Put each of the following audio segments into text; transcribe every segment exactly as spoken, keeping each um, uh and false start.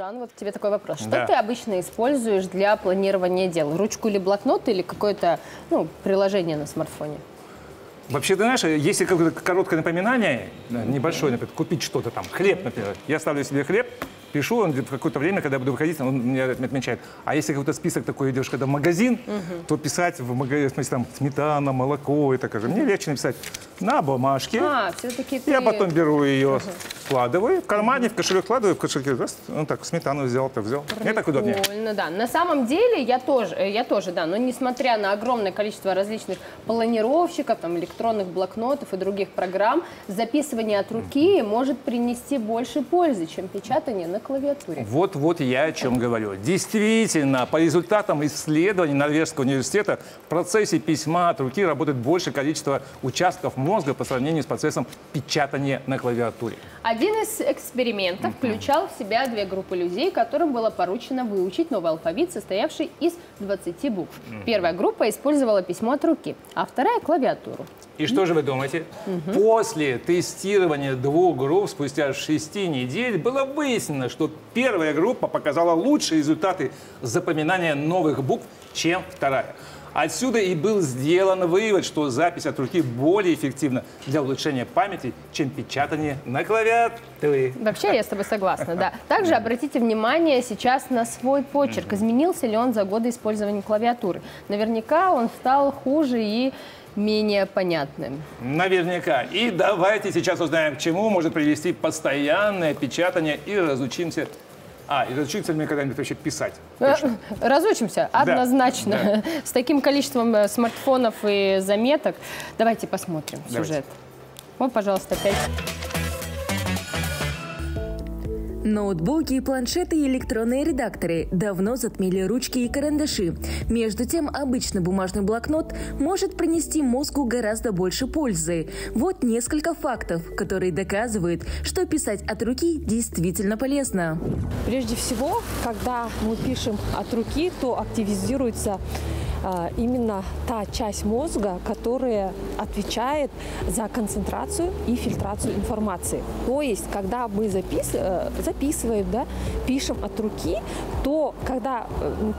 Жан, вот тебе такой вопрос. Что да. ты обычно используешь для планирования дел? Ручку или блокнот, или какое-то ну, приложение на смартфоне? Вообще, ты знаешь, если какое-то короткое напоминание, небольшое, например, купить что-то там, хлеб, например, я ставлю себе хлеб, пишу, он в какое-то время, когда я буду выходить, он меня отмечает. А если какой-то список такой идешь, когда в магазин, угу. то писать в магазин, в смысле, там, сметана, молоко, это как же. Мне легче написать на бумажке. А, все-таки ты... Я потом беру ее, угу. вкладываю в кармане, в кошелек вкладываю, в кошельке, раз, ну так, сметану взял, то взял. Прикольно, мне так удобнее. Да. На самом деле, я тоже, я тоже, да, но несмотря на огромное количество различных планировщиков, там, электронных, электронных блокнотов и других программ, записывание от руки может принести больше пользы, чем печатание на клавиатуре. Вот-вот я о чем говорю. Действительно, по результатам исследований Норвежского университета в процессе письма от руки работает большее количество участков мозга по сравнению с процессом печатания на клавиатуре. Один из экспериментов включал в себя две группы людей, которым было поручено выучить новый алфавит, состоявший из двадцати букв. Первая группа использовала письмо от руки, а вторая – клавиатуру. И что же вы думаете? Угу. После тестирования двух групп спустя шести недель было выяснено, что первая группа показала лучшие результаты запоминания новых букв, чем вторая. Отсюда и был сделан вывод, что запись от руки более эффективна для улучшения памяти, чем печатание на клавиатуре. Вообще я с тобой согласна, да. Также обратите внимание сейчас на свой почерк. Изменился ли он за годы использования клавиатуры? Наверняка он стал хуже и... менее понятным. Наверняка. И давайте сейчас узнаем, к чему может привести постоянное печатание и разучимся. А, и разучимся ли мы когда-нибудь вообще писать? Точно. Разучимся, однозначно. Да. С таким количеством смартфонов и заметок. Давайте посмотрим давайте. сюжет. Вот, пожалуйста, опять. Ноутбуки, планшеты и электронные редакторы давно затмили ручки и карандаши. Между тем, обычный бумажный блокнот может принести мозгу гораздо больше пользы. Вот несколько фактов, которые доказывают, что писать от руки действительно полезно. Прежде всего, когда мы пишем от руки, то активизируется именно та часть мозга, которая отвечает за концентрацию и фильтрацию информации. То есть, когда мы запис... записываем, да, пишем от руки, то когда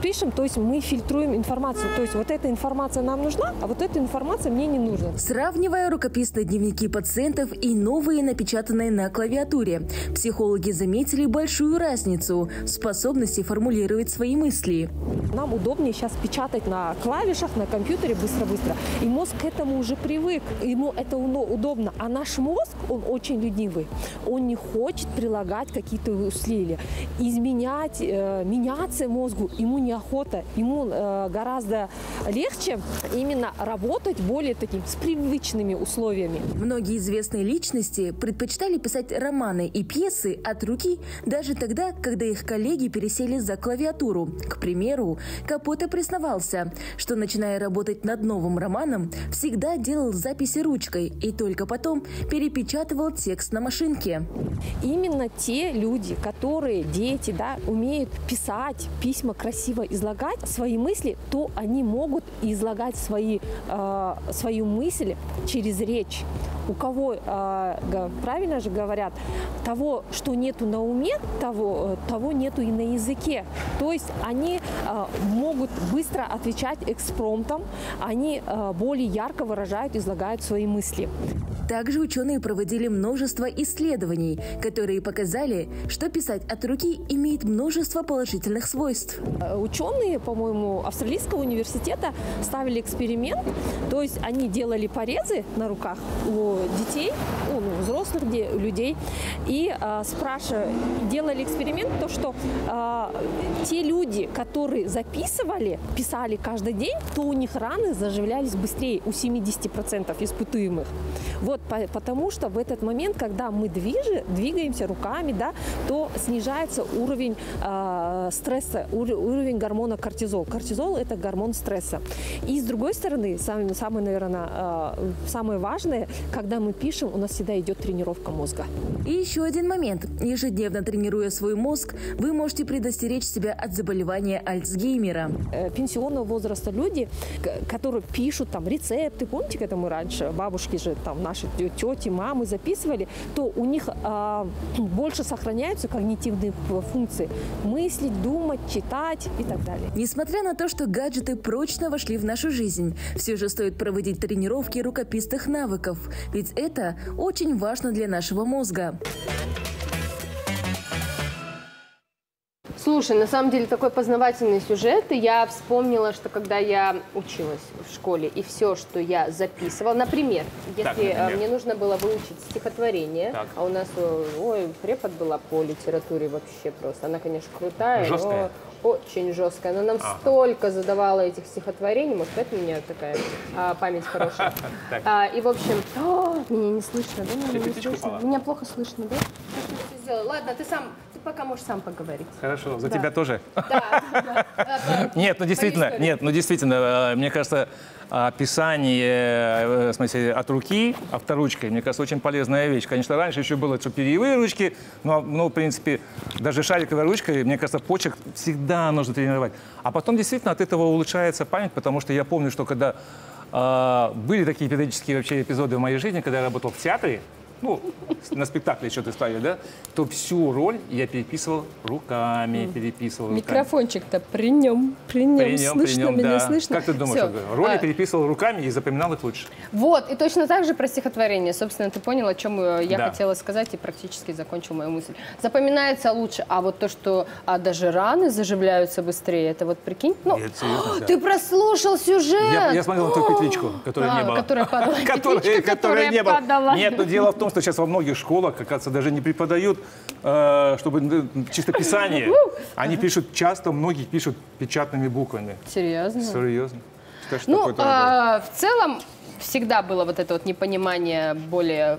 пишем, то есть мы фильтруем информацию. То есть вот эта информация нам нужна, а вот эта информация мне не нужна. Сравнивая рукописные дневники пациентов и новые, напечатанные на клавиатуре, психологи заметили большую разницу в способности формулировать свои мысли. Нам удобнее сейчас печатать на клавишах, на компьютере быстро-быстро. И мозг к этому уже привык. Ему это удобно. А наш мозг, он очень ленивый. Он не хочет прилагать какие-то усилия. Изменять, э, меняться мозгу ему неохота. Ему э, гораздо легче именно работать более таким с привычными условиями. Многие известные личности предпочитали писать романы и пьесы от руки даже тогда, когда их коллеги пересели за клавиатуру. К примеру, Капоте признавался, что, начиная работать над новым романом, всегда делал записи ручкой и только потом перепечатывал текст на машинке. Именно те люди, которые, дети, да, умеют писать, письма красиво излагать свои мысли, то они могут излагать свои, э, свою мысль через речь. У кого, э, правильно же говорят, того, что нету на уме, того, того нету и на языке. То есть они э, могут быстро отвечать экспромтом, они более ярко выражают, излагают свои мысли. Также ученые проводили множество исследований, которые показали, что писать от руки имеет множество положительных свойств. Ученые, по-моему, Австралийского университета ставили эксперимент, то есть они делали порезы на руках у детей, у взрослых людей, и а, спрашивали, делали эксперимент, то, что а, те люди, которые записывали, писали каждый день, то у них раны заживлялись быстрее, у семидесяти процентов испытуемых. Вот потому что в этот момент, когда мы движи, двигаемся руками, да, то снижается уровень э, стресса, уровень гормона кортизол. Кортизол – это гормон стресса. И с другой стороны, самое, самое, наверное, э, самое важное, когда мы пишем, у нас всегда идет тренировка мозга. И еще один момент. Ежедневно тренируя свой мозг, вы можете предостеречь себя от заболевания Альцгеймера. Э, пенсионного возраста люди, которые пишут там рецепты, помните, к этому раньше бабушки же там наши наши тети, мамы записывали, то у них а, больше сохраняются когнитивные функции. Мыслить, думать, читать и так далее. Несмотря на то, что гаджеты прочно вошли в нашу жизнь, все же стоит проводить тренировки рукописных навыков. Ведь это очень важно для нашего мозга. Слушай, на самом деле такой познавательный сюжет. Я вспомнила, что когда я училась в школе, и все, что я записывала, например, если так, например. мне нужно было выучить стихотворение, так. а у нас ой, препод была по литературе вообще просто. Она, конечно, крутая, жесткая. но очень жесткая. Но нам ага. столько задавала этих стихотворений, может, это у меня такая а, память хорошая. А, и, в общем, о, меня не слышно, да? Меня, не слышно. меня плохо слышно, да? Ладно, ты сам... Пока можешь сам поговорить. Хорошо, за да. тебя тоже? Да, да, да. Нет, ну действительно, нет, ну действительно, мне кажется, писание, в смысле, от руки, авторучкой, мне кажется, очень полезная вещь. Конечно, раньше еще было перьевые ручки, но, ну, в принципе, даже шариковой ручкой, мне кажется, почек всегда нужно тренировать. А потом, действительно, от этого улучшается память, потому что я помню, что когда э, были такие периодические вообще эпизоды в моей жизни, когда я работал в театре, ну, на спектакле еще ты ставишь, да? То всю роль я переписывал руками, переписывал руками. Микрофончик-то при нем, при нем, при нем слышно, при нем, меня да. слышно. Как ты думаешь, роль а... я переписывал руками и запоминал их лучше. Вот, и точно так же про стихотворение. Собственно, ты понял, о чем я да. хотела сказать и практически закончил мою мысль. Запоминается лучше, а вот то, что а даже раны заживляются быстрее, это вот прикинь. Ну, Нет, серьезно, да. Ты прослушал сюжет! Я, я смотрел на ту петличку, которой а, не было. Которая падала. Которая не было. Нет, но дело в том, что сейчас во многих школах, как кажется, даже не преподают, чтобы чисто писание. Они пишут часто, многие пишут печатными буквами. Серьезно? Серьезно. Ну, а, в целом всегда было вот это вот непонимание более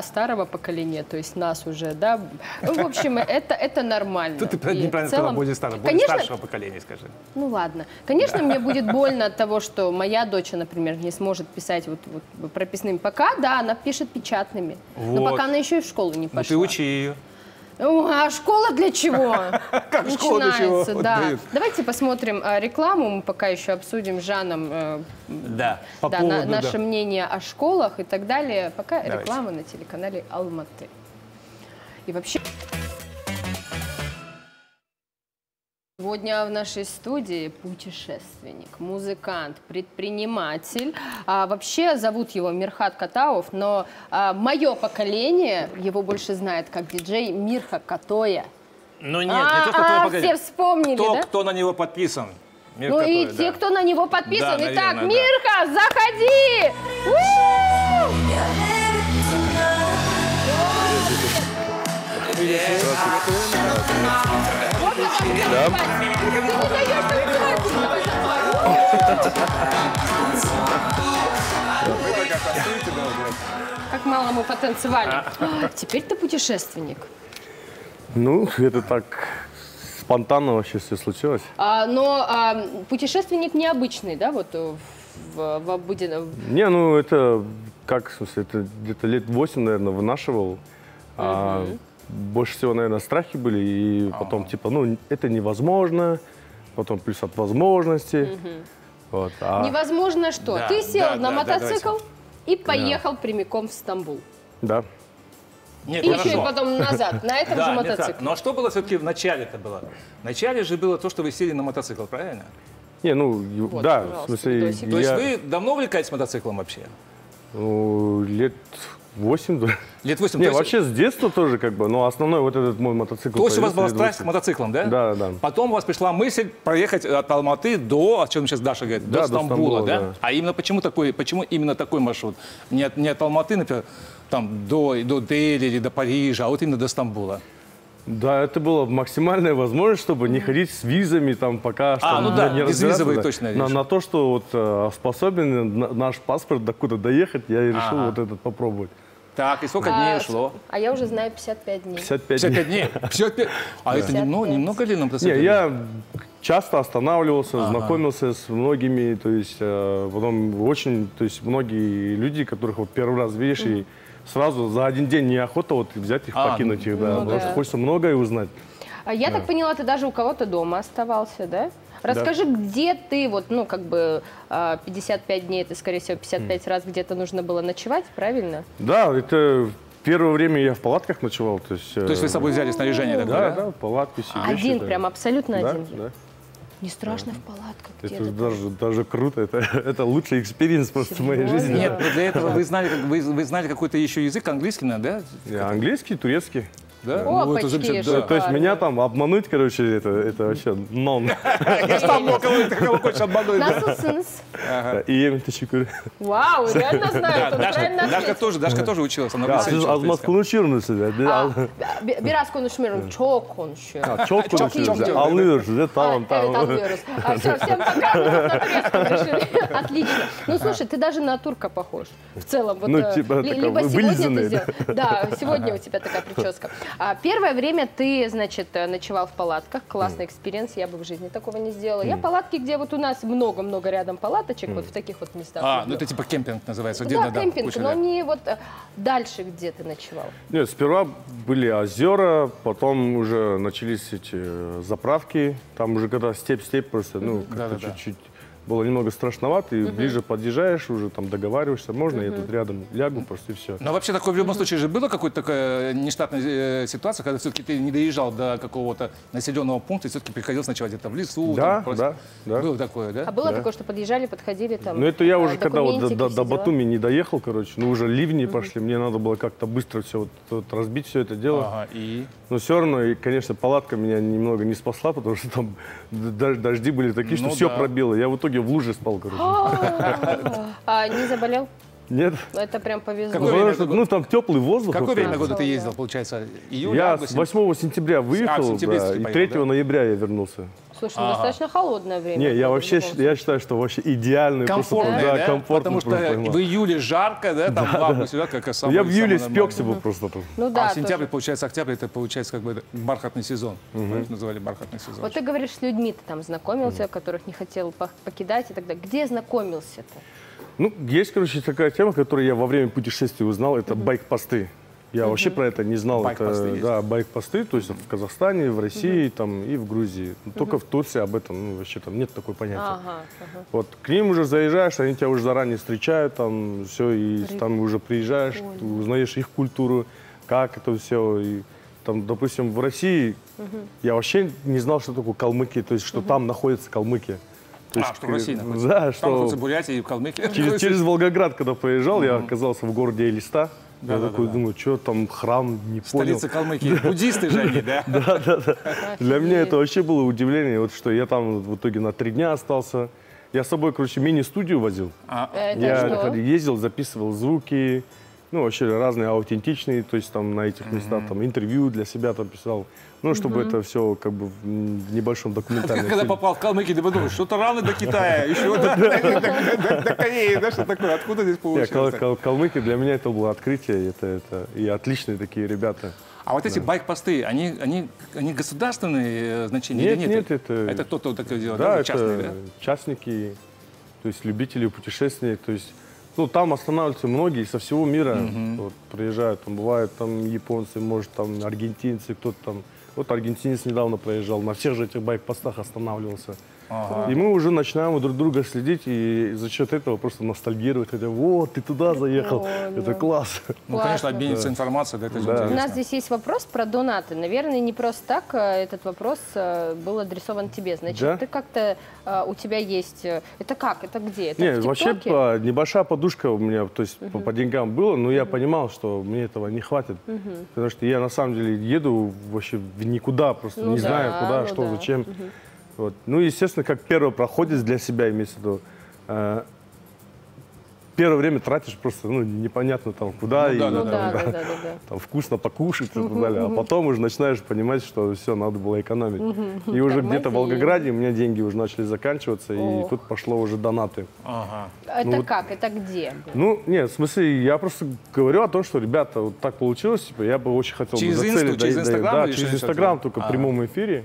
старого поколения, то есть нас уже, да. Ну, в общем, это, это нормально. Тут ты неправильно целом... сказала, более старого, более Конечно... старшего поколения, скажи. Ну ладно. Конечно, да. мне будет больно от того, что моя дочь, например, не сможет писать вот, вот прописными. Пока, да, она пишет печатными. Вот. Но пока она еще и в школу не пошла. Ну, ты учи ее. А школа для чего? Как школа для чего? Да. Давайте посмотрим рекламу, мы пока еще обсудим с Жаном э, да. Да, поводу, на, наше да. мнение о школах и так далее. Пока Давайте. реклама на телеканале Алматы. И вообще... Сегодня в нашей студии путешественник, музыкант, предприниматель. А, вообще зовут его Мирхат Катауов, но а, мое поколение его больше знает как диджей Мирха Катоя. Ну нет, не а, то, что а, все вспомнили, кто, да? кто на него подписан. Мир ну Катоя, и да. те, кто на него подписан. Да, Итак, наверное, Мирха, да. заходи! У-у-у! Да. Как мало мы потанцевали. А, теперь ты путешественник. Ну, это так спонтанно вообще все случилось. А, но а, путешественник необычный, да, вот в, в, в Абудино? Не, ну это как, в смысле, это где-то лет восемь, наверное, вынашивал. Угу. А, Больше всего, наверное, страхи были, и А-а-а. потом, типа, ну, это невозможно, потом плюс от возможности. Угу. Вот, а... Невозможно что? Да, Ты сел да, на да, мотоцикл да, и поехал да. прямиком в Стамбул. Да. Нет, и хорошо. еще и потом назад, на этом же мотоцикле. Но что было все-таки в начале-то было? В начале же было то, что вы сели на мотоцикл, правильно? Не, ну, да, в смысле... То есть вы давно увлекаетесь мотоциклом вообще? Лет... восемь? Лет восемь? Не, вообще с детства тоже как бы, но основной вот этот мой мотоцикл. То есть у вас была страсть к мотоциклам, да? Да, да. Потом у вас пришла мысль проехать от Алматы до, о чем сейчас Даша говорит, да, до, Стамбула, до Стамбула, да? да? А именно почему такой, почему именно такой маршрут? Не от, не от Алматы, например, там, до, до Дели или до Парижа, а вот именно до Стамбула. Да, это была максимальная возможность, чтобы не ходить с визами, там, пока что а, ну да, не безвизовые да. точно. На, на то, что вот, способен на, наш паспорт, докуда доехать, я и решил ага. вот этот попробовать. Так, и сколько а, дней ушло? А я уже знаю пятьдесят пять дней. пятьдесят пять дней? пятьдесят пять? А это немного ли нам? Не, я часто останавливался, знакомился с многими, то есть потом очень, то есть многие люди, которых вот первый раз видишь, и сразу за один день неохота вот взять их, а, покинуть их, ну, да, ну, потому да. что хочется многое узнать. А я да. так поняла, ты даже у кого-то дома оставался, да? Расскажи, да. где ты, вот, ну, как бы, пятьдесят пять дней, это, скорее всего, пятьдесят пять mm. раз где-то нужно было ночевать, правильно? Да, это... Первое время я в палатках ночевал. То есть, то есть вы с собой взяли снаряжение тогда? Да, да, палатки, все вещи. Один, прям абсолютно один? Да, да. Не страшно в палатках где-то? Это даже, даже круто, это, это лучший экспириенс просто в моей жизни. Нет, для этого вы знали, вы, вы знали какой-то еще язык, английский, да? Английский, турецкий. Да? Ну, это же, да. То есть меня там обмануть, короче, это, это вообще нон. Я же там кого хочешь обмануть. Вау, реально знаю. Дашка тоже училась. Biraz konuşmuyorum. Çok konuşuyorum. Çok konuşuyorum. Anlıyoruz, да, там, там. Все, всем пока. Отлично. Ну, слушай, ты даже на турка похож. В целом. Ну, типа, вылизанный. Да, сегодня у тебя такая прическа. Первое время ты, значит, ночевал в палатках. Классный экспириенс, я бы в жизни такого не сделала. Mm. Я палатки, где вот у нас много-много рядом палаточек, mm. вот в таких вот местах. А, ну это типа кемпинг называется. Где, да, да, кемпинг, куча, но да. не вот дальше, где ты ночевал. Нет, сперва были озера, потом уже начались эти заправки. Там уже когда степь-степь просто, ну, mm. как-то чуть-чуть... Да, было немного страшновато, и угу. ближе подъезжаешь, уже там договариваешься, можно, угу. я тут рядом лягу, просто и все. Но вообще такое в любом случае же было какой-то такая нештатная ситуация, когда все-таки ты не доезжал до какого-то населенного пункта, и все-таки приходилось ночевать где-то в лесу. Да, там, просто... да, да. Было такое, да? А было да. такое, что подъезжали, подходили там. Ну это я уже когда вот до, до, до Батуми не доехал, короче, ну уже ливни угу. пошли, мне надо было как-то быстро все вот, вот разбить все это дело. Ага, и... Но все равно, и, конечно, палатка меня немного не спасла, потому что там дожди были такие, что ну, все да. пробило. Я в итоге в луже спал, короче. А не заболел? Нет. Это прям повезло. Какое что, ну, там теплый воздух. Какое время года ты ездил, получается? Июль, я с восьмого сентября выехал, а, да, и третьего ноября я вернулся. Слушай, ну, ага. достаточно холодное время. Не, я вообще я считаю, что вообще идеальный комфортный, да, да? комфортный. Потому что поймал. В июле жарко, да, там да, в августе, да. как самый, я в июле спекся бы просто. Ну, да, а сентябрь, тоже. получается, октябрь, это получается как бы бархатный сезон. Угу. Называли бархатный сезон. Вот ты говоришь, с людьми ты там знакомился, угу. которых не хотел покидать и так далее. Где знакомился ты? Ну, есть, короче, такая тема, которую я во время путешествий узнал, это угу. байк-посты. Я mm-hmm. вообще про это не знал. Байк-посты, да, байк-посты, то есть в Казахстане, в России mm-hmm. там, и в Грузии. Mm-hmm. Только в Турции об этом ну, вообще там нет такой понятия. Ага, ага. Вот к ним уже заезжаешь, они тебя уже заранее встречают, там все, и При... там уже приезжаешь, узнаешь их культуру, как это все. И, там, допустим, в России mm-hmm. я вообще не знал, что такое калмыки, то есть что mm-hmm. там находятся калмыки. То а, есть, что в России находится? Да, там что... Бурятия и Калмыкия. Через, через Волгоград, когда поезжал, mm-hmm. я оказался в городе Элиста. Да, я да, такой да, думаю, да. что там храм, не понял. Столица Калмыкии, буддисты же они, да? Да, да, да. Для меня это вообще было удивление, вот что я там в итоге на три дня остался. Я с собой, короче, мини-студию возил. Я ездил, записывал звуки, ну, вообще разные, аутентичные, то есть там на этих местах там интервью для себя там писал. Ну, чтобы mm-hmm. это все как бы в небольшом документальном. Когда попал в Калмыкию, ты подумал, что-то рано до Китая, еще до Кореи, да, что такое, откуда здесь получилось? Калмыки для меня это было открытие, и отличные такие ребята. А вот эти байк-посты, они государственные значения или нет? Нет, это... Это кто-то такое делает, да, частные, да? Частники, то есть любители путешествий, то есть... Ну, там останавливаются многие со всего мира, приезжают, там бывают там японцы, может, там аргентинцы, кто-то там. Вот аргентинец недавно проезжал, на всех же этих байк-постах останавливался. Ага. И мы уже начинаем друг друга следить и за счет этого просто ностальгировать. Хотя, вот, ты туда заехал, прикольно. Это класс. Ну, классно. Конечно, обмениться да. информацией. Да, это да. У нас здесь есть вопрос про донаты. Наверное, не просто так этот вопрос был адресован тебе. Значит, да? ты как-то, у тебя есть... Это как? Это где? Это Нет, вообще небольшая подушка у меня, то есть угу. по, по деньгам было, но я угу. понимал, что мне этого не хватит. Угу. Потому что я на самом деле еду вообще в никуда, просто ну, не да, знаю куда, ну, что, да. зачем. Угу. Вот. Ну, естественно, как первый проходец для себя, имеется в виду, э, первое время тратишь просто, ну, непонятно там куда, ну, и, да, да, да, да, да, да. там вкусно покушать и так далее, а потом уже начинаешь понимать, что все, надо было экономить. И уже где-то в Волгограде у меня деньги уже начали заканчиваться, и тут пошло уже донаты. Это как? Это где? Ну, нет, в смысле, я просто говорю о том, что, ребята, вот так получилось, типа, я бы очень хотел бы зацелить. Через Инстаграм? Да, через Инстаграм, только в прямом эфире.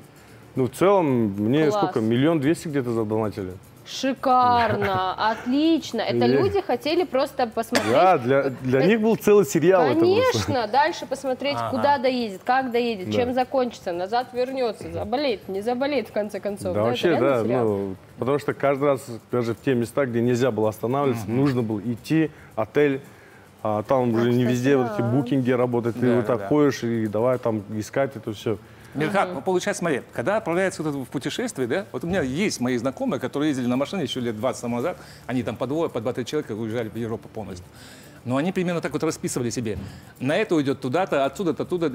Ну, в целом, мне Класс. сколько, миллион двести где-то задонатили. Шикарно, отлично. Это люди хотели просто посмотреть. Да, для, для них был целый сериал. Конечно, дальше посмотреть, ага. куда доедет, как доедет, да. чем закончится, назад вернется, заболеет, не заболеет в конце концов. Да, да вообще, да, ну, потому что каждый раз, даже в те места, где нельзя было останавливаться, ага. нужно было идти, отель, а там уже не везде да. вот эти букинги работают, да, ты да, вот так да. ходишь и давай там искать это все. Мирхат, mm-hmm. получается, смотри, когда отправляется вот в путешествие, да, вот у меня есть мои знакомые, которые ездили на машине еще лет двадцать назад, они там по двое, по два-три человека уезжали в Европу полностью. Но они примерно так вот расписывали себе, на это уйдет туда-то, отсюда-то, оттуда,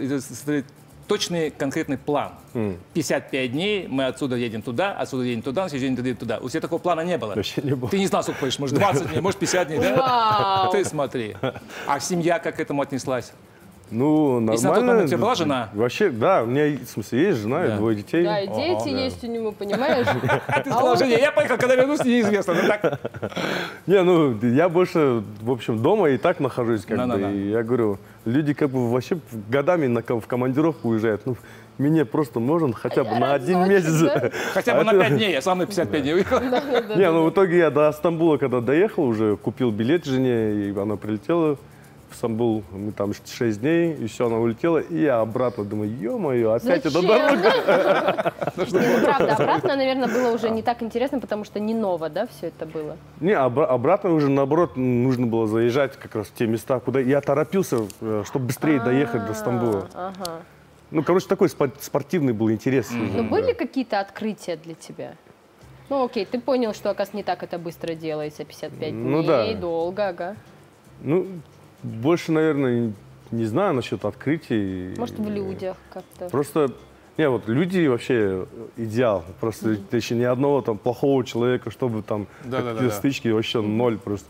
точный конкретный план. Mm. пятьдесят пять дней, мы отсюда едем туда, отсюда едем туда, отсюда едем туда. У тебя такого плана не было. Не было. Ты не знал, сколько хочешь, может двадцать дней, может пятьдесят дней, да? Ты смотри. А семья как к этому отнеслась? Ну, нормально. Если на тот момент у тебя была жена? Вообще, да, у меня, в смысле, есть жена да. и двое детей. Да, и дети О, есть да. у него, понимаешь? А ты сказал, жене, я поехал, когда вернусь, неизвестно. Не, ну, я больше, в общем, дома и так нахожусь, как бы. Я говорю, люди как бы вообще годами в командировку уезжают. Ну, мне просто нужен хотя бы на один месяц. Хотя бы на пять дней, я сам на пятьдесят пять дней уехал. Не, ну, в итоге я до Стамбула, когда доехал, уже купил билет жене, и она прилетела. В Стамбул, мы там шесть дней, и все, она улетела, и я обратно думаю, ё-моё, опять это дорога. Правда, обратно, наверное, было уже не так интересно, потому что не ново, да, все это было? Не, обратно уже, наоборот, нужно было заезжать как раз в те места, куда я торопился, чтобы быстрее доехать до Стамбула. Ну, короче, такой спортивный был интерес. Но были какие-то открытия для тебя? Ну, окей, ты понял, что, оказывается, не так это быстро делается, пятьдесят пять дней, долго, ага. Ну, больше, наверное, не знаю насчет открытий. Может, в людях как-то? Просто, не, вот люди вообще идеал. Просто mm-hmm. еще ни одного там плохого человека, чтобы там да, да, да, стычки, да. вообще ноль просто.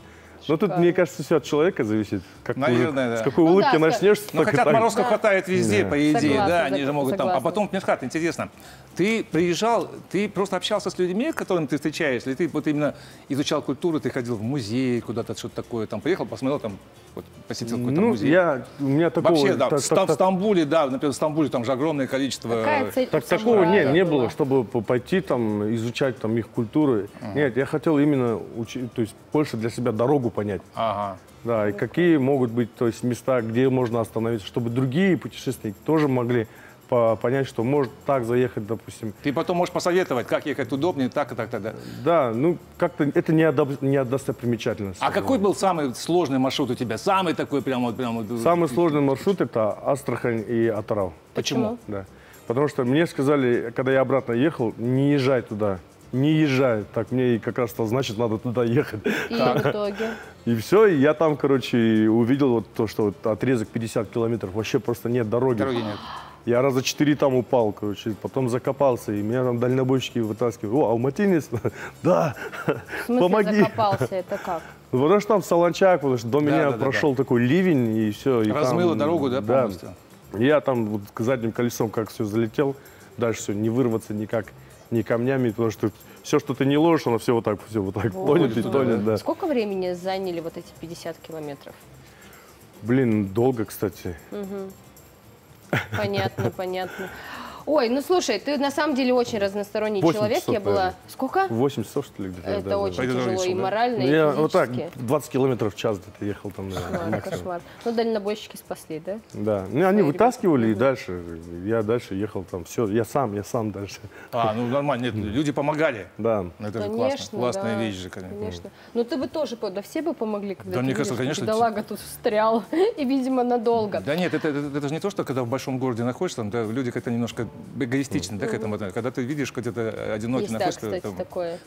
Но тут, мне кажется, все от человека зависит. Как Наверное, уже, да. С какой ну, улыбки да, начнешь. Ну, хотя отморозков да. хватает везде, да. по идее. Согласна, да, они же могут согласна. Там. А потом, Мирхат, интересно, ты приезжал, ты просто общался с людьми, с которыми ты встречаешься, или ты вот именно изучал культуру, ты ходил в музей, куда-то что-то такое, там приехал, посмотрел, там, вот, посетил какой-то ну, музей? Я, у меня такого... Вообще, да, так, в, так, в Стамбуле, да, например, в Стамбуле там же огромное количество... Цель, так, такого не, не было, чтобы пойти там, изучать там их культуру. Ага. Нет, я хотел именно учить, то есть больше для себя дорогу понять. Ага. Да, и какие могут быть, то есть, места, где можно остановиться, чтобы другие путешественники тоже могли понять, что может так заехать, допустим. Ты потом можешь посоветовать, как ехать удобнее, так и так, так, так. Да, ну как-то это не, одоб... не достопримечательность. А какой был самый сложный маршрут у тебя? Самый такой прям вот... Прям... Самый сложный маршрут – это Астрахань и Атырау. Почему? Да. Потому что мне сказали, когда я обратно ехал, не езжай туда. Не езжай. Так мне и как раз то значит, надо туда ехать. И в итоге? И все, и я там, короче, увидел вот то, что вот отрезок пятьдесят километров. Вообще просто нет дороги. Дороги нет. Я раза четыре там упал, короче, потом закопался, и меня там дальнобойщики вытаскивали. О, алматинец? Да, помоги. Закопался, это как? Потому что там Солончак, потому что до да, меня да, прошел да, да. такой ливень, и все. И размыло там, дорогу, да, да, полностью? Я там вот задним колесом как все залетел, дальше все, не вырваться никак, ни камнями, потому что все, что ты не ложишь, оно все вот так, все вот так, вот, тонет и тонет, да. Сколько времени заняли вот эти пятьдесят километров? Блин, долго, кстати. Угу. Понятно, понятно. Ой, ну слушай, ты на самом деле очень разносторонний человек. Часов, я была... Наверное. Сколько? восемь часов, что ли? Где-то, это да, очень да. тяжело и морально, да? и я вот так, двадцать километров в час где-то ехал там. Кошмар, кошмар. Ну, дальнобойщики спасли, да? Да. Ну, они вытаскивали, ребята. И дальше, я дальше ехал там, все, я сам, я сам дальше. А, ну нормально, нет, люди помогали. Да. Это же классно, классная вещь же, конечно. Конечно. Ну, ты бы тоже, да все бы помогли, когда да, ты видишь, конечно, бедолага тут встрял, и, видимо, надолго. Да нет, это, это, это же не то, что когда в большом городе находишься, там люди как-то немножко эгоистично, да, к этому, когда ты видишь, как это одинокий находится, да, там,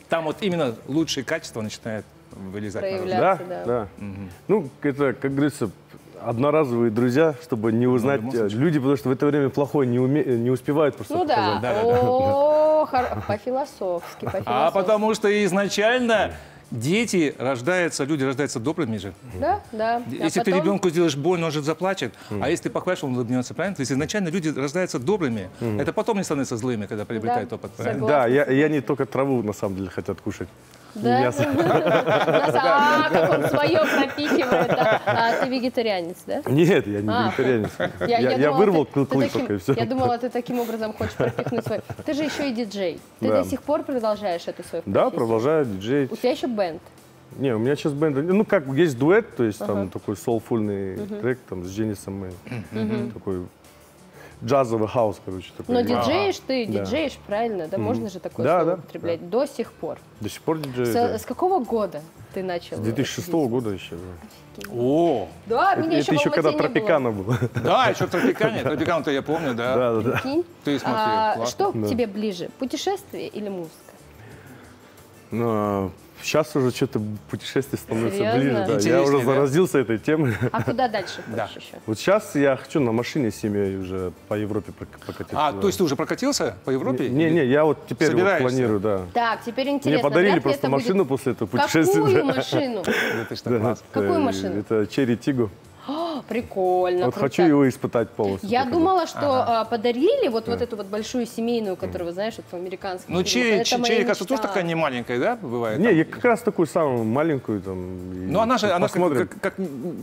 там вот именно лучшие качества начинают вылезать. Да, да. да. Угу. Ну, это, как говорится, одноразовые друзья, чтобы не узнать ну, люди, потому что в это время плохое не, уме... не успевают просто. Ну да. да, да, да. О, по-философски, по-философски. А потому что изначально дети рождаются, люди рождаются добрыми же. Да, да. Если а потом... ты ребенку сделаешь больно, он же заплачет. Mm. А если ты похвалишь, он улыбнется, правильно? То есть изначально люди рождаются добрыми. Mm. Это потом не становятся злыми, когда приобретают да, опыт. Правильно? Да, я, я не только траву на самом деле хотят кушать. Да? Мясо. А, как он свое пропихивает. А ты вегетарианец, да? Нет, я не вегетарианец. Я вырвал клык только и все. Я думала, ты таким образом хочешь пропихнуть свой. Ты же еще и диджей. Ты до сих пор продолжаешь эту свою профессию? Да, продолжаю диджей. У тебя еще бэнд? Не, у меня сейчас бэнд. Ну, как, есть дуэт, то есть там такой соулфульный трек там с Дженнисом и такой... джазовый хаус, короче. Такой. Но диджеешь ты, диджеешь, да. Правильно, да? Можно же такое да, слово да, употреблять да. до сих пор. До сих пор диджею, с, да. С какого года ты начал? С две тысячи шестого ходить? Года еще. Да. О! Да, это, меня это еще когда Тропикано было. Да, еще Тропикано. Тропикано-то я помню, да. Да, да, да. Ты смотри, что да. тебе ближе, путешествие или музыка? Ну, сейчас уже что-то путешествие становится Серьезно? Ближе. Да. Я уже да? заразился этой темой. А куда дальше да. еще? Вот сейчас я хочу на машине с семьей уже по Европе прокатиться. А, да. то есть ты уже прокатился по Европе? Не, не, я вот теперь вот планирую, да. Так, теперь интересно. Мне подарили просто машину будет... после этого путешествия. Какую машину? Какую машину? Это Cherry Tiggo. О, прикольно. Вот круто. Хочу его испытать полностью. Я думала, что ага. подарили вот, да. вот эту вот большую семейную, которую, знаешь, вот в американских. Ну, черри, кажется, тоже такая не маленькая, да, бывает? Не, там? Я как раз такую самую маленькую там. Ну, она же, она как, как,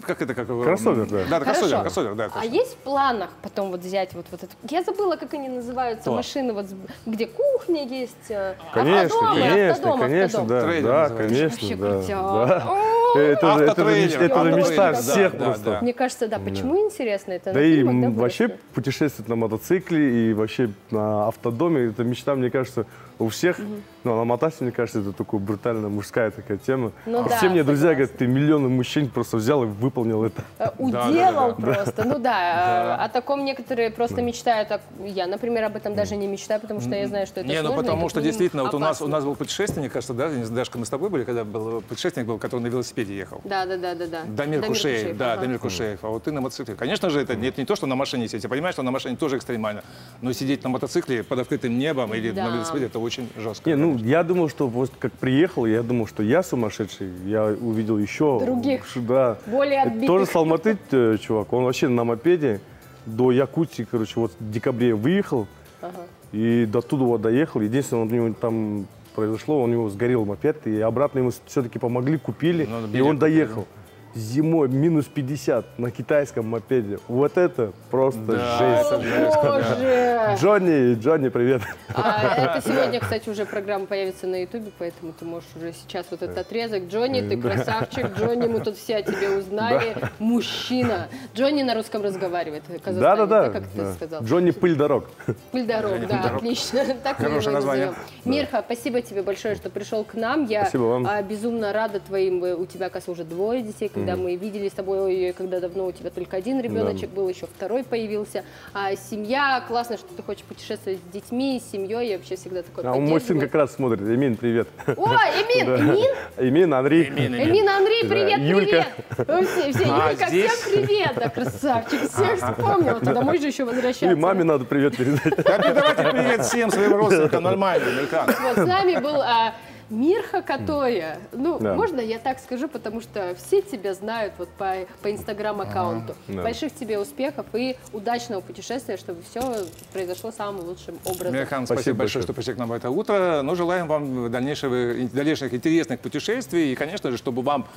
как это, как... Кроссовер, да. Да, кроссовер, кроссовер, да. Точно. А есть в планах потом вот взять вот, вот эту... Я забыла, как они называются, О. машины, вот, где кухня есть. Конечно, автодом, конечно, автодом, конечно, автодом. Да, Трейдер да, конечно, да. да. Это же, это же, это же мечта всех да, просто. Да. Мне кажется, да. Почему да. интересно это? Да на фильмах, и да, вообще выросла? Путешествовать на мотоцикле и вообще на автодоме, это мечта, мне кажется, у всех. Угу. Но на мотоцикле, мне кажется, это такая брутальная мужская такая тема. Ну, да, все мне друзья говорят, ты миллионы мужчин просто взял и выполнил это. Уделал да, да, да, просто. Да. Ну да, да, о таком некоторые просто да. мечтают. Я, например, об этом даже не мечтаю, потому что я знаю, что это не, сложно. Не, ну потому что действительно, вот у нас, у нас был путешественник, кажется, да, Дашка, мы с тобой были, когда был путешественник был, который на велосипеде ехал. Да, да, да, да. да. Дамир, Дамир Кушеев, Кушеев, да, ага. Дамир Кушеев. А вот ты на мотоцикле. Конечно же, это, это не то, что на машине сидеть. Я понимаю, что на машине тоже экстремально. Но сидеть на мотоцикле под открытым небом или да. на велосипеде, это очень жестко. Не, ну, я думал, что вот как приехал, я думал, что я сумасшедший. Я увидел еще... Других, да. более отбитых. Тоже с Алматы чувак. Он вообще на мопеде до Якутии, короче, вот в декабре выехал. Ага. И до туда вот доехал. Единственное, у него там... произошло, у него сгорел мопед, и обратно ему все-таки помогли, купили, ну, и он доехал. Зимой минус пятьдесят на китайском мопеде. Вот это просто да, жесть. Это Джонни, Джонни, привет. А, это сегодня, кстати, уже программа появится на ютубе, поэтому ты можешь уже сейчас вот этот отрезок. Джонни, ты красавчик, Джонни, мы тут все о тебе узнали. Да. Мужчина. Джонни на русском разговаривает. Да, да, да. Как да. ты сказал. Джонни пыль дорог. Пыль дорог, да, дорог. Отлично. Так хорошее название. Да. Мирха, спасибо тебе большое, что пришел к нам. Я безумно рада твоим. У тебя, кажется, уже двое детей. Когда мы видели с тобой, когда давно у тебя только один ребеночек да. был, еще второй появился. А семья, классно, что ты хочешь путешествовать с детьми, с семьей, я вообще всегда такой поддерживаю. А мой сын как раз смотрит. Эмин, привет. О, Эмин! Да. Эмин? Эмин, Анри. Эмин, Эмин. Эмин Анри, привет, да. Юлька. Привет. Все, все, а, Юлька, здесь? Всем привет. Да, красавчик, всех вспомнил. Тогда мы же еще возвращаться. Или маме надо привет передать. Давайте привет всем своим родственникам, нормально, американцы. Вот с нами был... Мирха Катоя. Ну, да. можно я так скажу, потому что все тебя знают вот по, по инстаграм-аккаунту. А, да. Больших тебе успехов и удачного путешествия, чтобы все произошло самым лучшим образом. Мирхан, спасибо, спасибо большое, что пришли к нам в это утро. Но желаем вам дальнейших, дальнейших интересных путешествий. И, конечно же, чтобы вам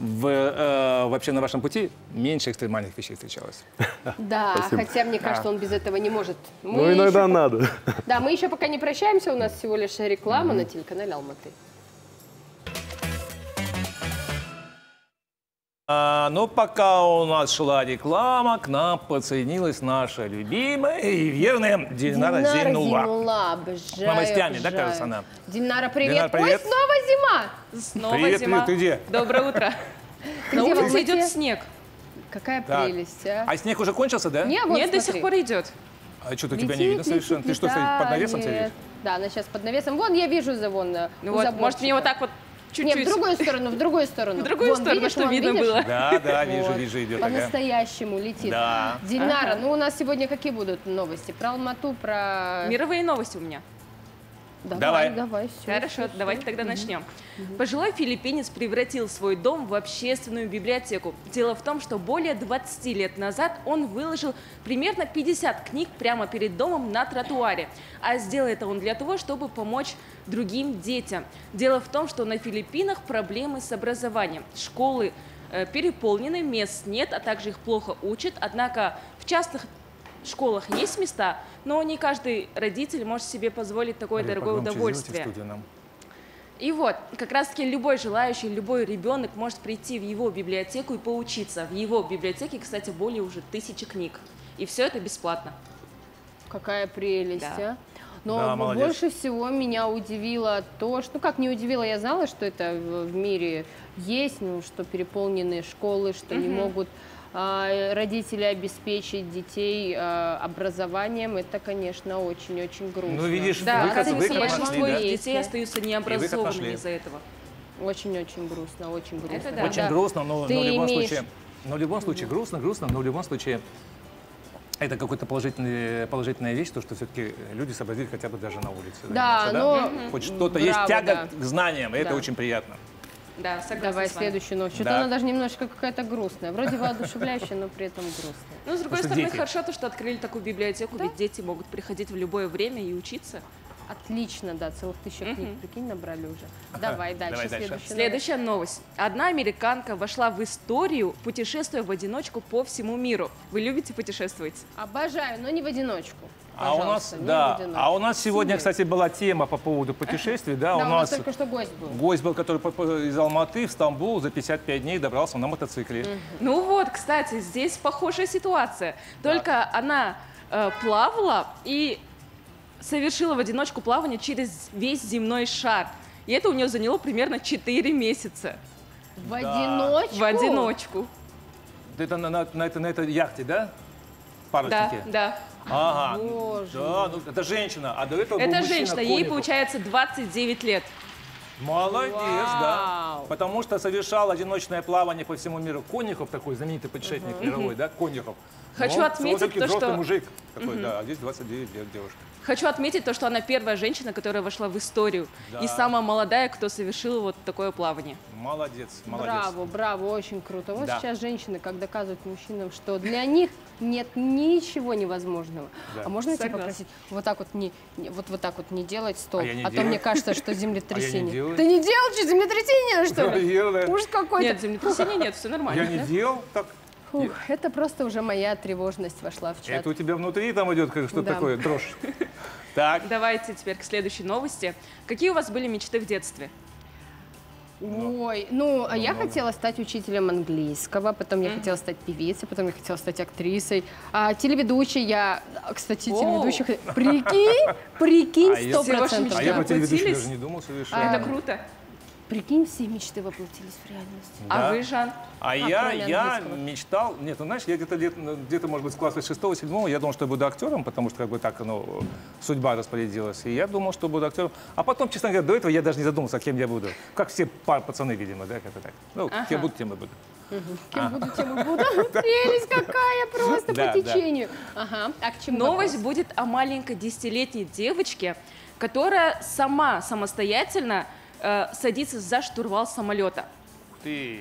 в, э, вообще на вашем пути меньше экстремальных вещей встречалось. Да, спасибо. Хотя мне кажется, он без этого не может. Мы ну, иногда еще... надо. Да, мы еще пока не прощаемся, у нас всего лишь реклама mm-hmm. на телеканале Алматы. А, но пока у нас шла реклама, к нам подсоединилась наша любимая и верная Динара Зейнулла. Зейнулла, обожаю. Новостями, обожаю. Да, кажется, она? Динара, привет. Динара, привет. Ой, снова зима. Снова привет, зима. Привет, привет, где? Доброе утро. На улице идет снег. Какая так. прелесть, а? А снег уже кончился, да? Нет, вот, нет, до сих пор идет. А что-то у тебя не видно совершенно. Ты что, под навесом сидишь? Да, она сейчас под навесом. Вон, я вижу, вон. Ну вот, может, мне вот так вот чуть-чуть. Нет, в другую сторону, в другую сторону. В другую вон, сторону, видишь, что вон, видно видишь? Было. Да, да, вижу, вот. Вижу, идет. По-настоящему летит. Да. Динара, ага. ну у нас сегодня какие будут новости? Про Алмату, про... Мировые новости у меня. Давай. Давай. давай все, Хорошо, все, давайте все. тогда угу. начнем. Угу. Пожилой филиппинец превратил свой дом в общественную библиотеку. Дело в том, что более двадцати лет назад он выложил примерно пятьдесят книг прямо перед домом на тротуаре. А сделал это он для того, чтобы помочь другим детям. Дело в том, что на Филиппинах проблемы с образованием. Школы э, переполнены, мест нет, а также их плохо учат. Однако в частных В школах есть места, но не каждый родитель может себе позволить такое Мария, дорогое удовольствие. И вот, как раз-таки любой желающий, любой ребенок может прийти в его библиотеку и поучиться. В его библиотеке, кстати, более уже тысячи книг. И все это бесплатно. Какая прелесть, да. а? Но да, больше всего меня удивило то, что, ну как не удивило, я знала, что это в мире есть, ну, что переполненные школы, что угу. не могут... родители обеспечить детей образованием, это, конечно, очень-очень грустно. Ну, видишь, да, выход, а выход большинство да? детей остаются необразованными из-за этого. Очень-очень грустно, очень грустно. Это да. Очень да. грустно, но, но, в любом имеешь... случае, но в любом случае, грустно, грустно, но в любом случае, это какая-то положительная, положительная вещь, то, что все-таки люди сообразили хотя бы даже на улице. Да, но... Хоть что-то есть тяга да. к знаниям, и да. это очень приятно. Да, Давай следующую ночь. Что-то да. она даже немножко какая-то грустная. Вроде воодушевляющая, но при этом грустная. Ну, с другой Потому стороны, хорошо то, что открыли такую библиотеку, да? ведь дети могут приходить в любое время и учиться. Отлично, да, целых тысячу книг, mm-hmm. прикинь, набрали уже. Давай дальше. Давай дальше. Следующая, Следующая новость. Одна американка вошла в историю, путешествуя в одиночку по всему миру. Вы любите путешествовать? Обожаю, но не в одиночку. А у, нас, да. а у нас сегодня, кстати, была тема по поводу путешествий. Да, да у, у нас только что гость был. Гость был, который из Алматы в Стамбул за пятьдесят пять дней добрался на мотоцикле. Mm-hmm. Ну вот, кстати, здесь похожая ситуация. Только да. она э, плавала и совершила в одиночку плавание через весь земной шар. И это у нее заняло примерно четыре месяца. В да. одиночку? В одиночку. Это на, на, на, это, на этой яхте, да? Паруснике? Да, да. Ага, Боже да, ну, это женщина, а до этого был мужчина, женщина, ей получается двадцать девять лет. Молодец, Вау. да, потому что совершал одиночное плавание по всему миру Коняхов, такой знаменитый путешественник uh-huh. мировой, да, Коняхов. Хочу отметить то, что... мужик такой, uh-huh. да, а здесь двадцать девять лет девушка. Хочу отметить то, что она первая женщина, которая вошла в историю, да. и самая молодая, кто совершил вот такое плавание. Молодец, молодец. Браво, браво, очень круто. Вот да. сейчас женщины, как доказывают мужчинам, что для них нет ничего невозможного. Да. А можно Согласна. тебя попросить вот так вот не, вот, вот так вот не делать стоп, а, не а то мне кажется, что землетрясение. А не Ты не делал что, землетрясение, что ли? Ужас какой-то. Нет, землетрясения нет, все нормально. Я не да? делал так. Фух, это просто уже моя тревожность вошла в чат. Это у тебя внутри там идет что-то да. такое, дрожь. Так. Давайте теперь к следующей новости. Какие у вас были мечты в детстве? Ой, ну, ну я много. хотела стать учителем английского, потом я mm-hmm. хотела стать певицей, потом я хотела стать актрисой. А телеведущей я, кстати, oh. телеведущих... Прикинь, прикинь, сто процентов. А я про телеведущих даже не думал совершенно. Это круто. Прикинь, все мечты воплотились в реальность. Да. А вы, Жан? А, а я, я мечтал... Нет, ну, знаешь, я где-то, где-то, может быть, с класса шестого-седьмого, я думал, что я буду актером, потому что как бы так, ну, судьба распорядилась. И я думал, что буду актером. А потом, честно говоря, до этого я даже не задумался, кем я буду. Как все пар пацаны, видимо, да, как-то так. Ну, ага. кем буду, тем и буду. Угу. Кем ага. буду, тем и буду. Прелесть какая, просто да, по течению. Да. Ага. А к чему новость вопрос? Будет о маленькой десятилетней девочке, которая сама самостоятельно садится за штурвал самолета. Ух ты.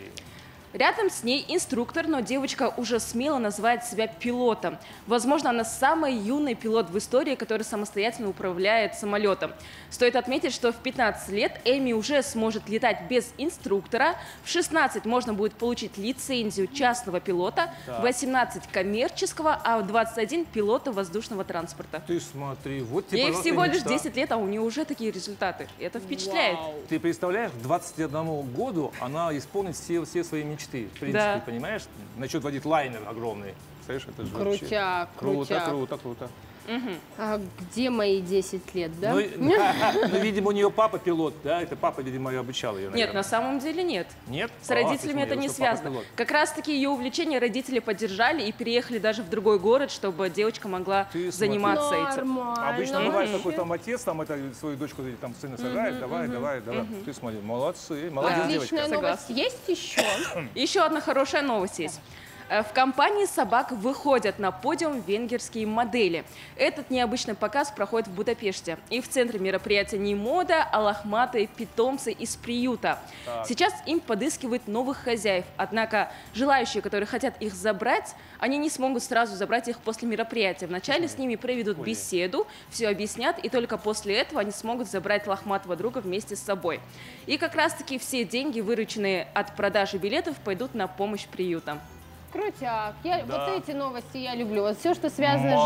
Рядом с ней инструктор, но девочка уже смело называет себя пилотом. Возможно, она самый юный пилот в истории, который самостоятельно управляет самолетом. Стоит отметить, что в пятнадцать лет Эми уже сможет летать без инструктора. В шестнадцать можно будет получить лицензию частного пилота, в восемнадцать коммерческого, а в двадцать один пилота воздушного транспорта. Ты смотри, вот тебе, Ей всего лишь мечта. десять лет, а у нее уже такие результаты. Это впечатляет. Вау. Ты представляешь, к двадцати одному году она исполнит все, все свои мечты. Мечты, в принципе, да. понимаешь? Начнет водить лайнер огромный. Слышишь, это же крутяк, крутяк. Круто, круто, круто. Угу. А где мои десять лет, да? Ну, ну, видимо, у нее папа пилот, да? Это папа, видимо, обучал ее, наверное. Нет, на самом деле нет. Нет? С а, родителями это не связано. Как раз-таки ее увлечение родители поддержали и переехали даже в другой город, чтобы девочка могла Ты заниматься смотри. этим. Нормально. Обычно бывает такой там отец, там это, свою дочку, там сына сыграет, угу, давай, угу, давай, давай. Угу. Ты смотри, молодцы, молодец, Отличная девочка. Отличная новость есть еще? Еще одна хорошая новость есть. В компании собак выходят на подиум венгерские модели. Этот необычный показ проходит в Будапеште. И в центре мероприятия не мода, а лохматые питомцы из приюта. Так. Сейчас им подыскивают новых хозяев. Однако желающие, которые хотят их забрать, они не смогут сразу забрать их после мероприятия. Вначале с ними проведут беседу, все объяснят, и только после этого они смогут забрать лохматого друга вместе с собой. И как раз-таки все деньги, вырученные от продажи билетов, пойдут на помощь приютам. Крутяк. Я, да. Вот эти новости я люблю. Вот все, что связано молодцы. С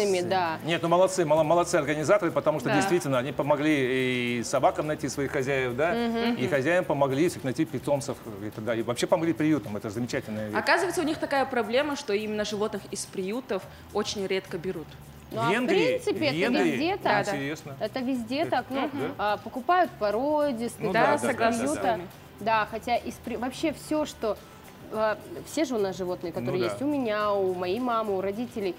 животными, да. Нет, ну молодцы, молодцы организаторы, потому что да. действительно они помогли и собакам найти своих хозяев, да, угу. и хозяям помогли найти питомцев, и, тогда, и вообще помогли приютам. Это замечательная вещь. Оказывается, у них такая проблема, что именно животных из приютов очень редко берут. Ну, а в принципе, Венгрии? Это везде так. Да, да. Это везде так. Ну, да. Покупают породистые, ну, да, да, да, да, да. да, хотя из при... вообще все, что... Все же у нас животные, которые ну, есть да. у меня, у моей мамы, у родителей,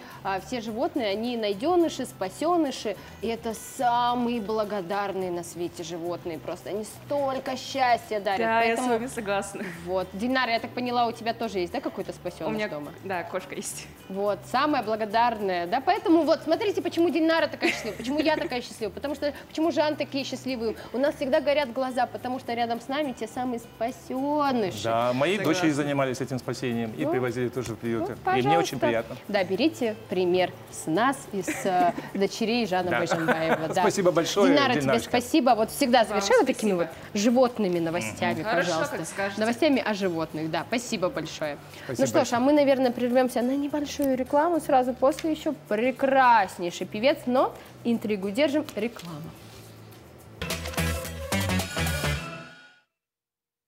все животные, они найденыши, спасеныши, и это самые благодарные на свете животные, просто они столько счастья дарят. Да, поэтому... я с вами согласна. Вот. Динара, я так поняла, у тебя тоже есть, да, какой-то спасеныш у меня... дома? Да, кошка есть. Вот, самая благодарная, да, поэтому вот, смотрите, почему Динара такая счастливая, почему я такая счастливая, потому что, почему Жан такие счастливые, у нас всегда горят глаза, потому что рядом с нами те самые спасеныши. Да, мои дочери занимаются. Этим спасением ну, и привозили тоже в приюты. Ну, и мне очень приятно. Да, берите пример с нас и с э, дочерей Жана Байжанбаева. Да. Спасибо большое, Динара, Динарочка. Тебе спасибо. Вот всегда завершила такими вот животными новостями, mm-hmm. пожалуйста. Хорошо, новостями о животных, да. Спасибо большое. Спасибо ну что большое. ж, а мы, наверное, прервемся на небольшую рекламу сразу после еще прекраснейший певец, но интригу держим. Реклама.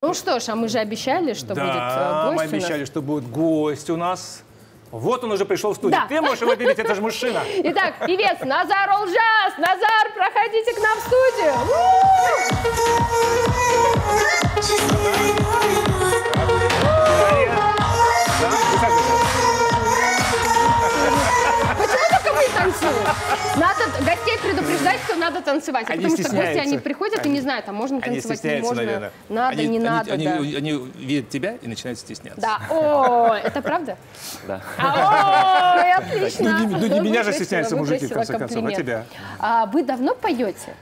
Ну что ж, а мы же обещали, что да, будет гость. Да, мы обещали, у нас. что будет гость у нас. Вот он уже пришел в студию. Да. Ты можешь его видеть, это же мужчина. Итак, певец Назар Олжас. Назар, проходите к нам в студию. Почему только мы танцуем? Надо гостей предупреждать, что надо танцевать. Они потому что гости, они приходят они, и не знают, а можно они танцевать, не можно, наверное. надо, они, не они, надо. Они, да. они, они видят тебя и начинают стесняться. Да. О, это правда? Да. О, отлично. Ну, не, ну, не меня же стесняются мужики, в конце концов, а тебя. А вы давно поете?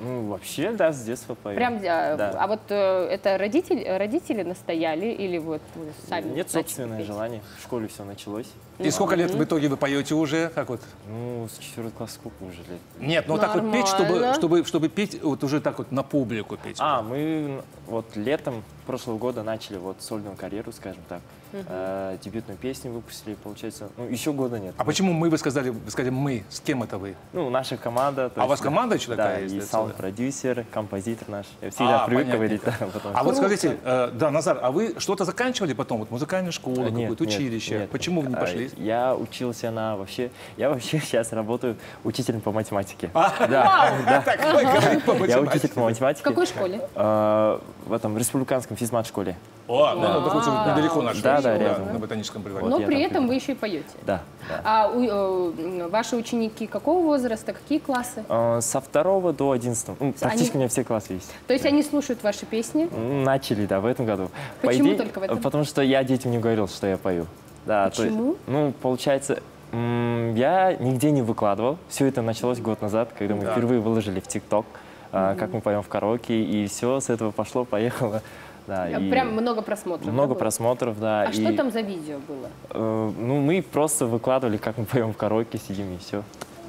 Ну, вообще, да, с детства пою. Прям, а, да. а вот э, это родители, родители настояли или вот сами? Нет, собственное петь? желание. В школе все началось. И а, сколько лет угу. в итоге вы поете уже? Как вот? Ну, с четвёртого класса сколько уже лет? Нет, ну Нормально. так вот петь, чтобы, чтобы, чтобы петь, вот уже так вот на публику петь. А, мы вот летом прошлого года начали вот сольную карьеру, скажем так. Угу. Э, дебютную песню выпустили, получается, ну, еще года нет. А мы... почему мы, вы сказали, вы сказали мы, с кем это вы? Ну, наша команда. А у вас команда еще такая да, есть? Да, и саунд-продюсер, композитор наш. Я всегда а, привык говорить. Да, а вот скажите, э, да, Назар, а вы что-то заканчивали потом? Вот музыкальную школу, какое-то училище? Нет, почему нет. вы не пошли? Я учился на вообще, я вообще сейчас работаю учителем по математике. Я учитель по математике. В какой школе? В этом Республиканском физмат-школе. О, ну, недалеко наш. Да, да, рядом. На Ботаническом приводе. Но при этом вы еще и поете. Да. А ваши ученики какого возраста, какие классы? Со второго до одиннадцатого. Практически у меня все классы есть. То есть они слушают ваши песни? Начали, да, в этом году. Почему только в этом? Потому что я детям не говорил, что я пою. Да, Почему? То есть, ну, получается, я нигде не выкладывал. Все это началось год назад, когда мы да. впервые выложили в ТикТок, mm-hmm. как мы поем в караоке, и все с этого пошло, поехало. Да, Прям и много просмотров. Много да, просмотров, да. А и... что там за видео было? Э, ну, мы просто выкладывали, как мы поем в караоке, сидим и все.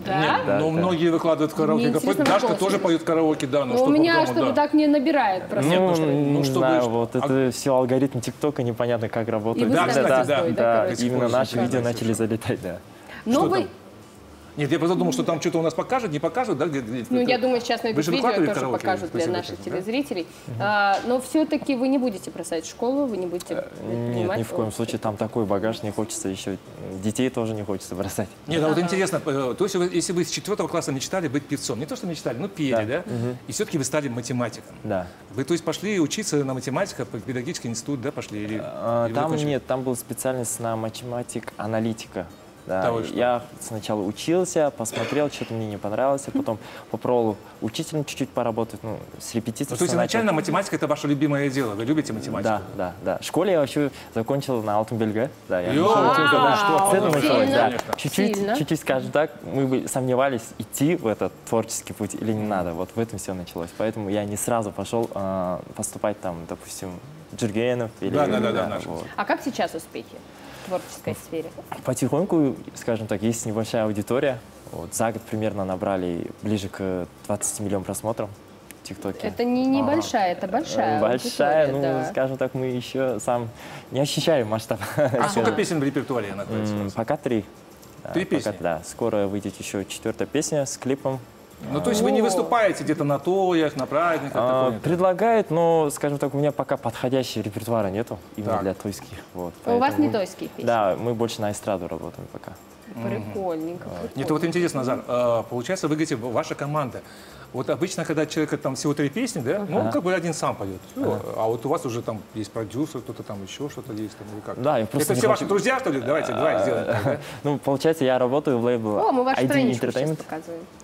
Да? Нет, да, но да. многие выкладывают караоке. Дашка тоже поет караоке, да. Но но что у меня потом, что-то да. так не набирает просто. Нет, ну, ну, что, ну, не знаю, вот а... это все алгоритм ТикТока, непонятно, как работает. Да, кстати, да, да, да, да, да. Именно наши видео начали залетать, да. Но вы... Нет, я просто думал, что там что-то у нас покажут, не покажут, да? Ну, это... я думаю, сейчас на YouTube видео тоже караоке? покажут Спасибо для наших большое, телезрителей. Да? А, но все-таки вы не будете бросать школу, вы не будете... А, нет, ни в коем случае, там такой багаж, не хочется еще, детей тоже не хочется бросать. Нет, а, а вот интересно, то есть, если вы с четвёртого класса мечтали быть певцом, не то, что мечтали, но пели, да? да? Угу. И все-таки вы стали математиком. Да. Вы, то есть, пошли учиться на математика, в педагогический институт, да, пошли? Или, а, или там нет, там была специальность на математик-аналитика. Да, я сначала учился, посмотрел, что-то мне не понравилось, а потом попробовал учителем чуть-чуть поработать, ну, с репетитором. То есть изначально математика – это ваше любимое дело, вы любите математику? Да, да, да. В школе я вообще закончил на алтын белге. Да, я начал. Чуть-чуть, скажем так, мы сомневались, идти в этот творческий путь или не надо. Вот в этом все началось. Поэтому я не сразу пошел поступать там, допустим, Джургенов. Да, да, да. А как сейчас успехи? Творческой сфере? Потихоньку, скажем так, есть небольшая аудитория. Вот, за год примерно набрали ближе к двадцати миллионам просмотров в ТикТоке. Это не небольшая, это большая. Большая, ну, да. Скажем так, мы еще сам не ощущаем масштаб. А сколько песен в репертуаре находится? Пока три. Три песни? Да, скоро выйдет еще четвертая песня с клипом. Ну, то есть вы не выступаете где-то на тоях, на праздниках? А, предлагают, но, скажем так, у меня пока подходящего репертуара нету именно так. для тойских. Вот, у вас не тойские песни? Да, мы больше на эстраду работаем пока. Прикольненько. Mm-hmm. Нет, вот интересно, Назар, получается, вы говорите, ваша команда. Вот обычно, когда человека там всего три песни, да, uh-huh. ну, он как бы один сам поет. Uh-huh. А вот у вас уже там есть продюсер, кто-то там еще что-то есть, там, или как? Да, я просто это все хочу... ваши друзья, что ли? Давайте, uh-huh. давай сделаем. Uh-huh. Ну, получается, я работаю в лейбле О, мы вашу ай ди Entertainment.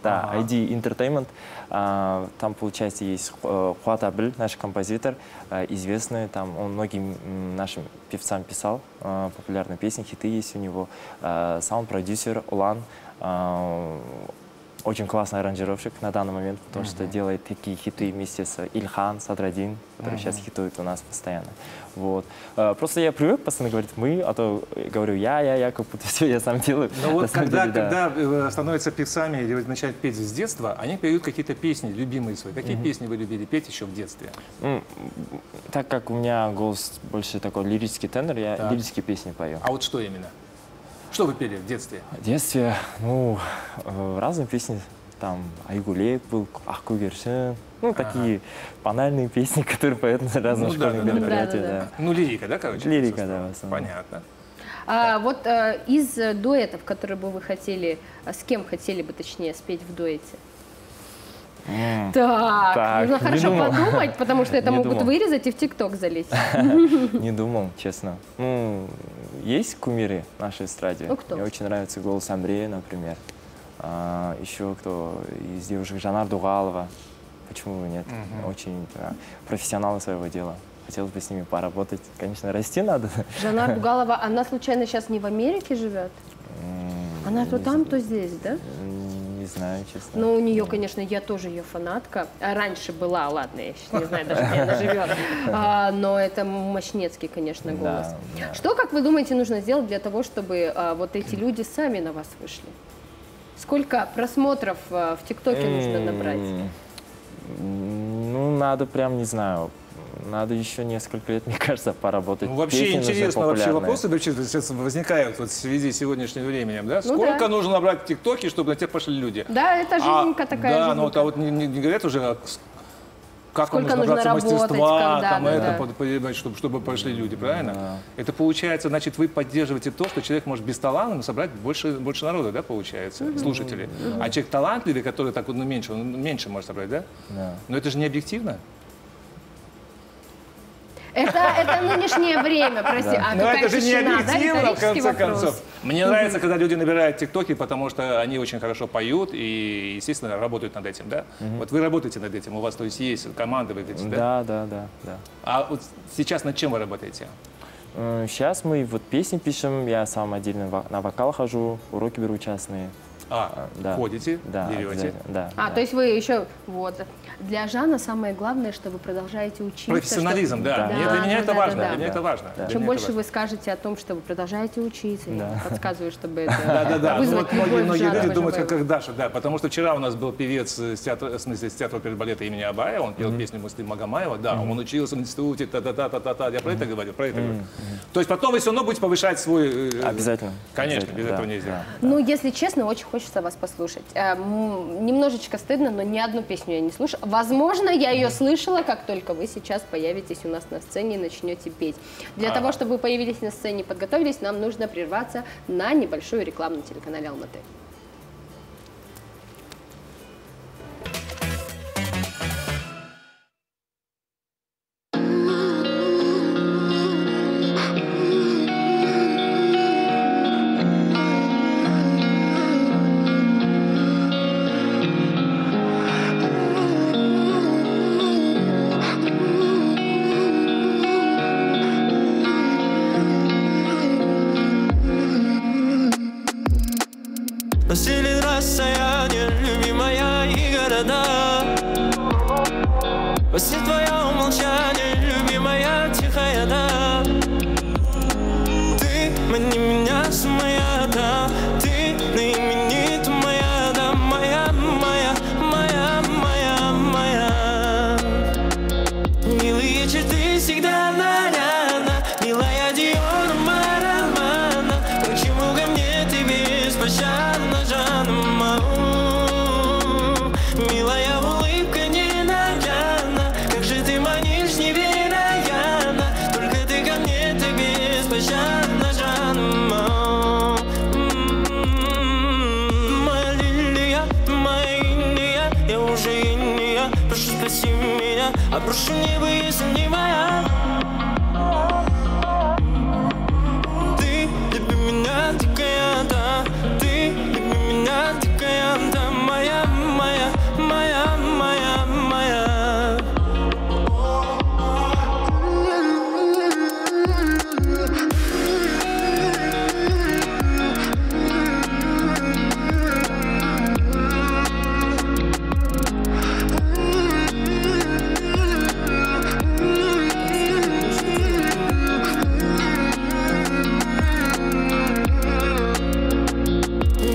Да, uh-huh. ай ди Entertainment. А, там, получается, есть Хуат Абель, наш композитор, известный, там, он многим нашим певцам писал популярные песни, хиты есть у него. А, саунд-продюсер Улан. А, очень классный аранжировщик на данный момент, потому что делает такие хиты вместе с Ильхан, Садрадин, который сейчас хитует у нас постоянно. Вот. Просто я привык постоянно говорить «мы», а то говорю «я, я, я», как будто все я сам делаю. Но вот когда, деле, да. когда становятся певцами или начинают петь с детства, они поют какие-то песни, любимые свои. Какие mm-hmm. песни вы любили петь еще в детстве? Mm, так как у меня голос больше такой лирический тенор, я так. лирические песни пою. А вот что именно? Что вы пели в детстве? В детстве, ну, разные песни. Там «Айгуле» был, «Ахкугершин». Ну, такие банальные песни, которые поют на разных школьных мероприятиях. Ну, лирика, да, короче? Лирика, да. Понятно. А вот из дуэтов, которые бы вы хотели, с кем хотели бы, точнее, спеть в дуэте? Так, так, нужно хорошо подумать, потому что это не могут думал. вырезать и в ТикТок залезть. Не думал, честно. Ну, есть кумиры в нашей эстраде. Ну, кто? Мне очень нравится «Голос Андрея», например. А, еще кто из девушек? Жанар Дугалова. Почему бы нет? Угу. Очень да, профессионалы своего дела. Хотелось бы с ними поработать. Конечно, расти надо. Жанар Дугалова, она случайно сейчас не в Америке живет? Она то там, то здесь, да? Не знаю, честно. Ну, у нее, конечно, я тоже ее фанатка. Раньше была, ладно, я еще не знаю даже, где она живет. А, но это мощнецкий, конечно, голос. Да, да. Что, как вы думаете, нужно сделать для того, чтобы а, вот эти люди сами на вас вышли? Сколько просмотров а, в ТикТоке нужно набрать? Ну, надо прям, не знаю... Надо еще несколько лет, мне кажется, поработать. Ну, вообще интересно, вообще вопросы сейчас возникают вот в связи с сегодняшним временем, да? Ну, сколько да. нужно набрать в ТикТоке, чтобы на тебя пошли люди? Да, это жизненько а, такая. Да, ну вот, а вот не, не говорят уже, как сколько нужно набраться нужно работать, мастерства, когда, там, да, это, да. понимать, чтобы, чтобы пошли люди, правильно? Да. Это получается, значит, вы поддерживаете то, что человек может без таланта собрать больше, больше народа, да, получается, mm-hmm. слушателей. Mm-hmm. А человек талантливый, который так, ну, меньше, он меньше может собрать, да? Yeah. Но это же не объективно. Это, это нынешнее время, прости. Да. А но это же не объективно, да, в конце концов. Мне нравится, когда люди набирают тиктоки, потому что они очень хорошо поют и, естественно, работают над этим, да? Угу. Вот вы работаете над этим, у вас, то есть, есть команда, вы говорите, да? Да, да, да, да. А вот сейчас над чем вы работаете? Сейчас мы вот песни пишем, я сам отдельно на вокал хожу, уроки беру частные. А, да. ходите, да, берете. Да, а, да. то есть вы еще, вот, для Жана самое главное, что вы продолжаете учиться. Профессионализм, что... да. да. Нет, для меня да, это да, важно, да, для да. меня да. это важно. Да. Чем больше важно. Вы скажете о том, что вы продолжаете учиться, да. я подсказываю, чтобы это да-да-да. вызвать любовь. Многие, многие люди думают, как, как Даша, да, потому что вчера у нас был певец с театра, с театра балета имени Абая, он пел mm-hmm. песню Муслима магомаева, да, mm-hmm. он учился в институте, та-та-та-та-та-та, я про mm-hmm. это говорю, про это mm-hmm. говорю. То есть потом вы все равно будете повышать свой... Обязательно. Конечно, без этого нельзя. Ну, если честно, очень хочется вас послушать. Эм, немножечко стыдно, но ни одну песню я не слушала. Возможно, я ее слышала, как только вы сейчас появитесь у нас на сцене и начнете петь. Для а. того, чтобы вы появились на сцене и подготовились, нам нужно прерваться на небольшую рекламу на телеканале Алматы. Но силен расстояние, любимая, и города. Во сне твое умолчание, любимая, тихая, да. Ты мани меня, моя, да. Ты наименит моя, да. Моя, моя, моя, моя, моя. Милые черты всегда нарядно, милая Диона Марамана. Почему ко мне ты беспощадна, Жанна Мау? Милая улыбка ненаглядна, как же ты манишь невероятно. Только ты ко мне, ты беспощадна, Жанна Мау. Моя лилия, моя Индия, я уже Индия. Прошу, спаси меня, а прошу небо, если не моя. Ты люби меня, дикая, да. Ты люби меня, дикая, да. Моя, моя, моя, моя, моя.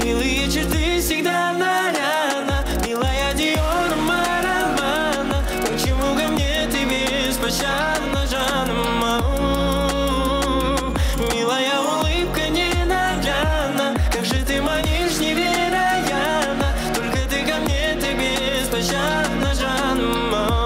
Милые черты всегда нарядно, милая Диора Марамана. Почему ко мне ты беспощадна, Жанна Мау? Милая улыбка ненаглядна, как же ты манишь невероятно. Только ты ко мне, ты беспощадна, Жанна Мау.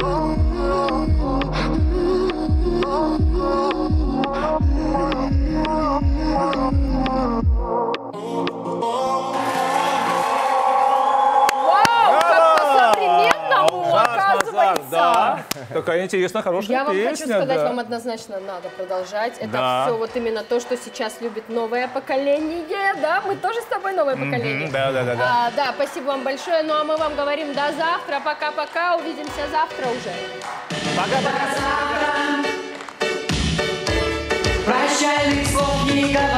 Вау, как по-современному, оказывается. Такая интересная, хорошая я песня. Я вам хочу сказать, да. Вам однозначно надо продолжать. Это да. Все вот именно то, что сейчас любит новое поколение. Да, мы тоже с тобой новое mm-hmm. поколение. Да, да, да, да. А, да, спасибо вам большое. Ну а мы вам говорим до завтра. Пока-пока. Увидимся завтра уже. Пока-пока. Прощальных слов никогда.